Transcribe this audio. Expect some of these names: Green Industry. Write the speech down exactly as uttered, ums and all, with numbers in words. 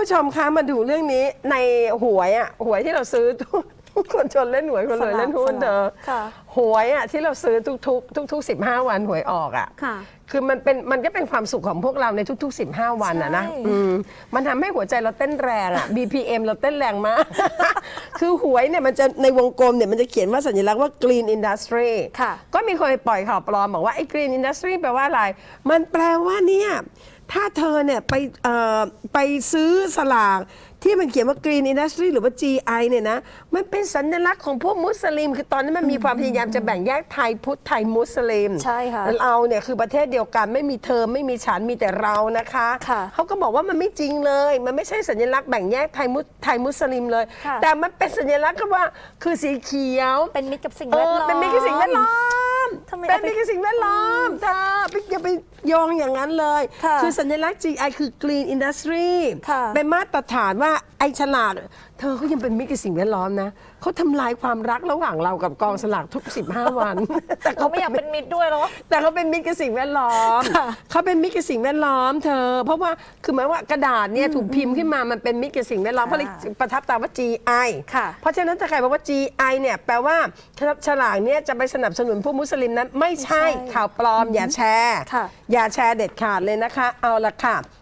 ผู้ชมคะมาดูเรื่องนี้ในหวยอ่ะหวยที่เราซื้อทุกคนชนเล่นหวยคนเลยเล่นหุ้นเธอหวยอ่ะที่เราซื้อทุกๆทุกๆสิบห้าวันหวยออกอ่ะคือมันเป็นมันก็เป็นความสุขของพวกเราในทุกๆสิบห้าวันอะนะมันทำให้หัวใจเราเต้นแรงอะ บี พี เอ็ม เราเต้นแรงมากคือหวยเนี่ยมันจะในวงกลมเนี่ยมันจะเขียนว่าสัญลักษณ์ว่า Green Industry ก็มีคนปล่อยข่าวปลอมบอกว่าไอ้ Green Industry แปลว่าอะไรมันแปลว่าเนี่ยถ้าเธอเนี่ยไปไปซื้อสลากที่มันเขียนว่า Green Industry หรือว่า จี ไอ เนี่ยนะมันเป็นสัญลักษณ์ของพวกมุสลิมคือตอนนั้นมันมีความพยายามจะแบ่งแยกไทยพุทธไทยมุสลิมใช่ค่ะเราเนี่ยคือประเทศเดียวกันไม่มีเธอไม่มีฉันมีแต่เรานะคะเขาก็บอกว่ามันไม่จริงเลยมันไม่ใช่สัญลักษณ์แบ่งแยกไทยมุสไทยมุสลิมเลยแต่มันเป็นสัญลักษณ์ก็ว่าคือสีเขียวเป็นมิตรกับสิ่งแวดล้อมเป็นมิตรกับสิ่งแวดล้อมเป็นมิตรกับสิ่งแวดล้อมเธออย่าไปโยงอย่างนั้นเลยคือสัญลักษณ์ จี ไอ คือ Green Industry เป็นมาตรฐานว่าไอฉลาดเธอเขายังเป็นมิตรกับสิ่งแวดล้อมนะเขาทำลายความรักระหว่างเรากับกองสลากทุกสิบห้าวันแต่เขาไม่อยากเป็นมิตรด้วยหรอแต่เขาเป็นมิตรกับสิ่งแวดล้อมเขาเป็นมิตรกับสิ่งแวดล้อมเธอเพราะว่าคือหมายว่ากระดาษเนี่ยถูกพิมพ์ขึ้นมามันเป็นมิตรกับสิ่งแวดล้อมเพราะเลยประทับตาว่า จี ไอ เพราะฉะนั้นถ้าใครบอกว่า จี ไอ เนี่ยแปลว่าฉลากเนี่ยจะไปสนับสนุนพวกมุสลิมนั้นไม่ใช่ข่าวปลอมอย่าแชร์อย่าแชร์เด็ดขาดเลยนะคะเอาละค่ะ